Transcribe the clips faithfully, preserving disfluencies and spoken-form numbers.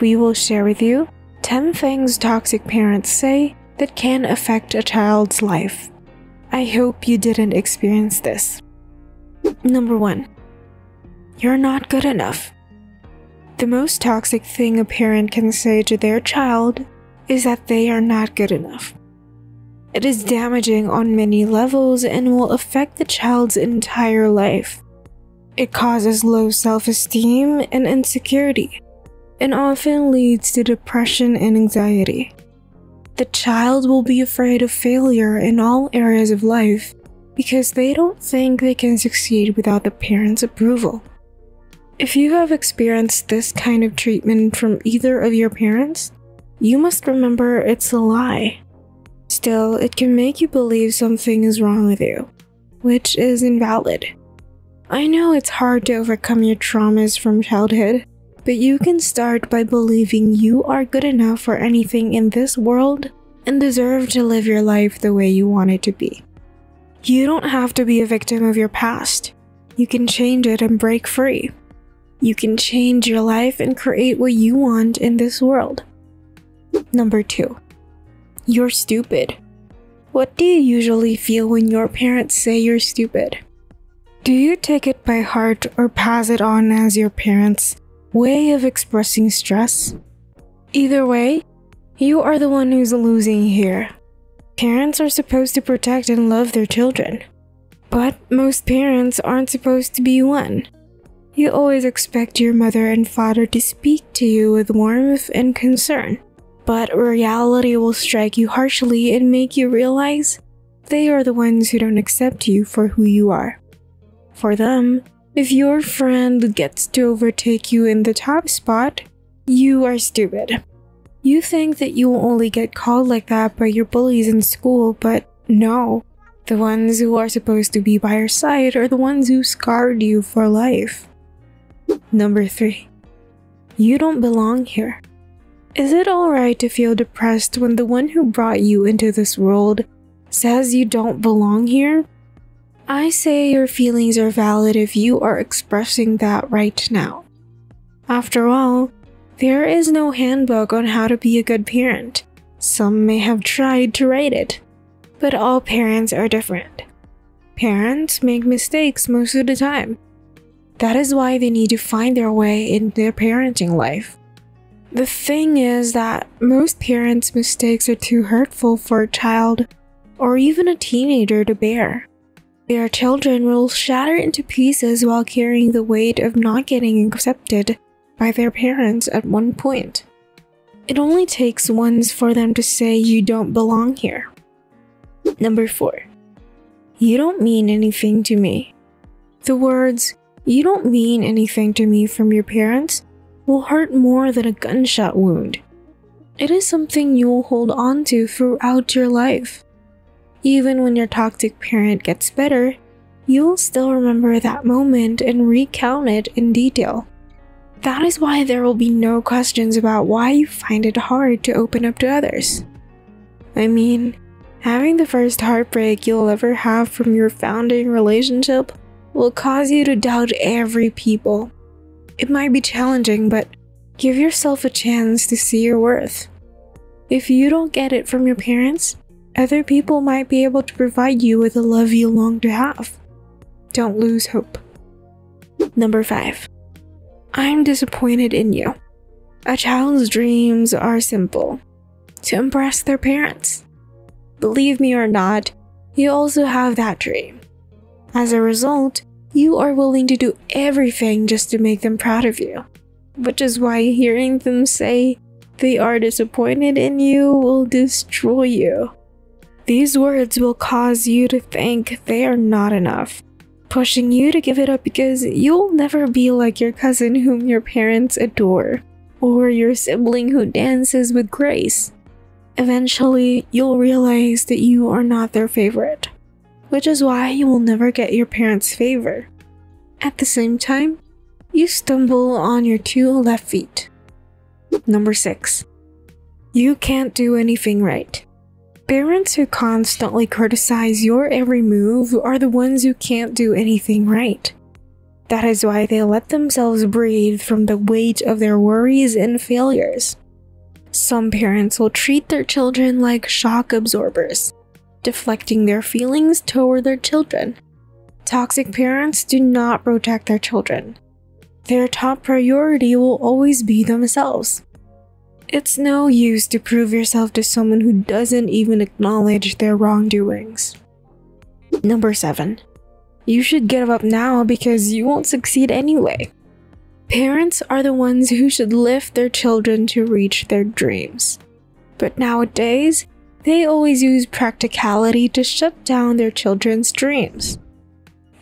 we will share with you ten things toxic parents say that can affect a child's life. I hope you didn't experience this. Number one. You're not good enough. The most toxic thing a parent can say to their child is that they are not good enough. It is damaging on many levels and will affect the child's entire life. It causes low self-esteem and insecurity, and often leads to depression and anxiety. The child will be afraid of failure in all areas of life because they don't think they can succeed without the parents' approval. If you have experienced this kind of treatment from either of your parents, you must remember it's a lie. Still, it can make you believe something is wrong with you, which is invalid. I know it's hard to overcome your traumas from childhood, but you can start by believing you are good enough for anything in this world and deserve to live your life the way you want it to be. You don't have to be a victim of your past. You can change it and break free. You can change your life and create what you want in this world. Number two. You're stupid. What do you usually feel when your parents say you're stupid? Do you take it by heart or pass it on as your parents' way of expressing stress? Either way, you are the one who's losing here. Parents are supposed to protect and love their children, but most parents aren't supposed to be one. You always expect your mother and father to speak to you with warmth and concern. But reality will strike you harshly and make you realize they are the ones who don't accept you for who you are. For them, if your friend gets to overtake you in the top spot, you are stupid. You think that you will only get called like that by your bullies in school, but no. The ones who are supposed to be by your side are the ones who scarred you for life. Number three. You don't belong here. Is it alright to feel depressed when the one who brought you into this world says you don't belong here? I say your feelings are valid if you are expressing that right now. After all, there is no handbook on how to be a good parent. Some may have tried to write it, but all parents are different. Parents make mistakes most of the time. That is why they need to find their way in their parenting life. The thing is that most parents' mistakes are too hurtful for a child or even a teenager to bear. Their children will shatter into pieces while carrying the weight of not getting accepted by their parents at one point. It only takes once for them to say you don't belong here. Number four. You don't mean anything to me. The words, "You don't mean anything to me" from your parents will hurt more than a gunshot wound. It is something you will hold on to throughout your life. Even when your toxic parent gets better, you'll still remember that moment and recount it in detail. That is why there will be no questions about why you find it hard to open up to others. I mean, having the first heartbreak you'll ever have from your founding relationship will cause you to doubt every people. It might be challenging, but give yourself a chance to see your worth. If you don't get it from your parents, other people might be able to provide you with the love you long to have. Don't lose hope. Number five. I'm disappointed in you. A child's dreams are simple: to impress their parents. Believe me or not, you also have that dream. As a result, you are willing to do everything just to make them proud of you, which is why hearing them say they are disappointed in you will destroy you. These words will cause you to think they are not enough, pushing you to give it up because you'll never be like your cousin whom your parents adore, or your sibling who dances with grace. Eventually, you'll realize that you are not their favorite, which is why you will never get your parents' favor. At the same time, you stumble on your two left feet. Number six. You can't do anything right. Parents who constantly criticize your every move are the ones who can't do anything right. That is why they let themselves breathe from the weight of their worries and failures. Some parents will treat their children like shock absorbers, deflecting their feelings toward their children. Toxic parents do not protect their children. Their top priority will always be themselves. It's no use to prove yourself to someone who doesn't even acknowledge their wrongdoings. Number seven. You should give up now because you won't succeed anyway. Parents are the ones who should lift their children to reach their dreams. But nowadays, they always use practicality to shut down their children's dreams.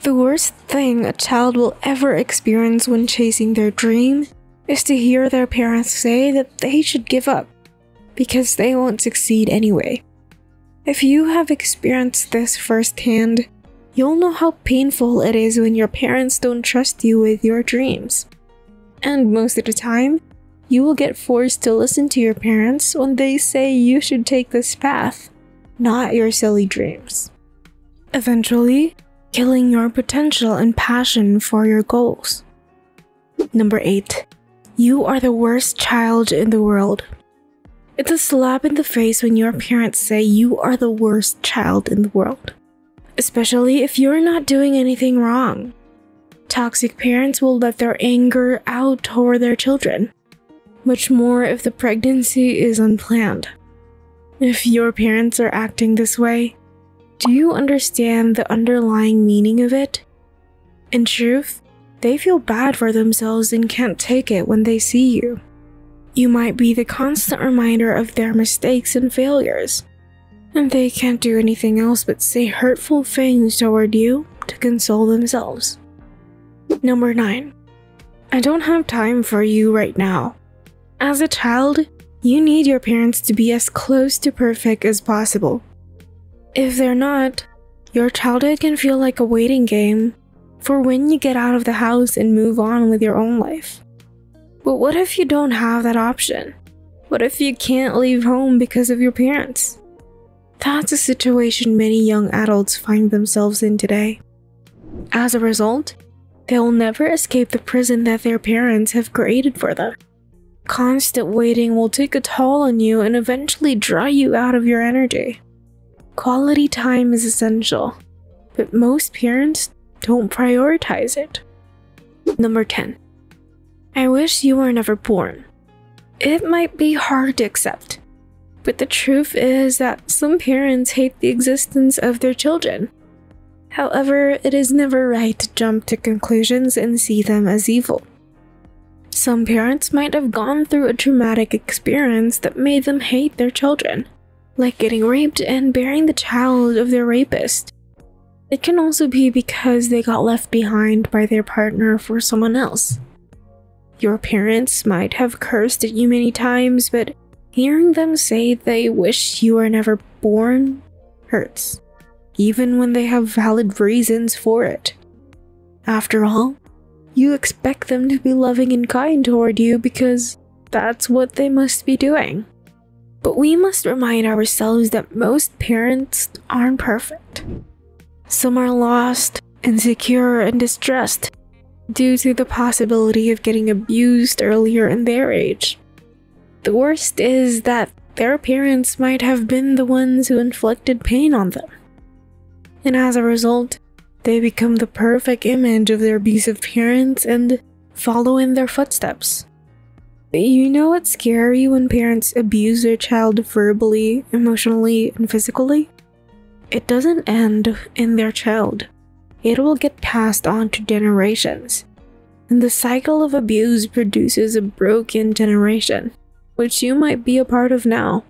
The worst thing a child will ever experience when chasing their dream is to hear their parents say that they should give up because they won't succeed anyway. If you have experienced this firsthand, you'll know how painful it is when your parents don't trust you with your dreams. And most of the time, you will get forced to listen to your parents when they say you should take this path, not your silly dreams. Eventually, killing your potential and passion for your goals. Number eight. You are the worst child in the world. It's a slap in the face when your parents say you are the worst child in the world, especially if you're not doing anything wrong. Toxic parents will let their anger out toward their children, much more if the pregnancy is unplanned. If your parents are acting this way, do you understand the underlying meaning of it? In truth, they feel bad for themselves and can't take it when they see you. You might be the constant reminder of their mistakes and failures, and they can't do anything else but say hurtful things toward you to console themselves. Number nine. I don't have time for you right now. As a child, you need your parents to be as close to perfect as possible. If they're not, your childhood can feel like a waiting game for when you get out of the house and move on with your own life. But what if you don't have that option? What if you can't leave home because of your parents? That's a situation many young adults find themselves in today. As a result, they'll never escape the prison that their parents have created for them. Constant waiting will take a toll on you and eventually draw you out of your energy. Quality time is essential, but most parents don't prioritize it. Number ten. I wish you were never born. It might be hard to accept, but the truth is that some parents hate the existence of their children. However, it is never right to jump to conclusions and see them as evil. Some parents might have gone through a traumatic experience that made them hate their children, like getting raped and bearing the child of their rapist. It can also be because they got left behind by their partner for someone else. Your parents might have cursed at you many times, but hearing them say they wish you were never born hurts, even when they have valid reasons for it. After all, you expect them to be loving and kind toward you because that's what they must be doing. But we must remind ourselves that most parents aren't perfect. Some are lost, insecure, and distressed due to the possibility of getting abused earlier in their age. The worst is that their parents might have been the ones who inflicted pain on them. And as a result, they become the perfect image of their abusive parents and follow in their footsteps. You know it's scary when parents abuse their child verbally, emotionally, and physically? It doesn't end in their child. It will get passed on to generations. And the cycle of abuse produces a broken generation, which you might be a part of now.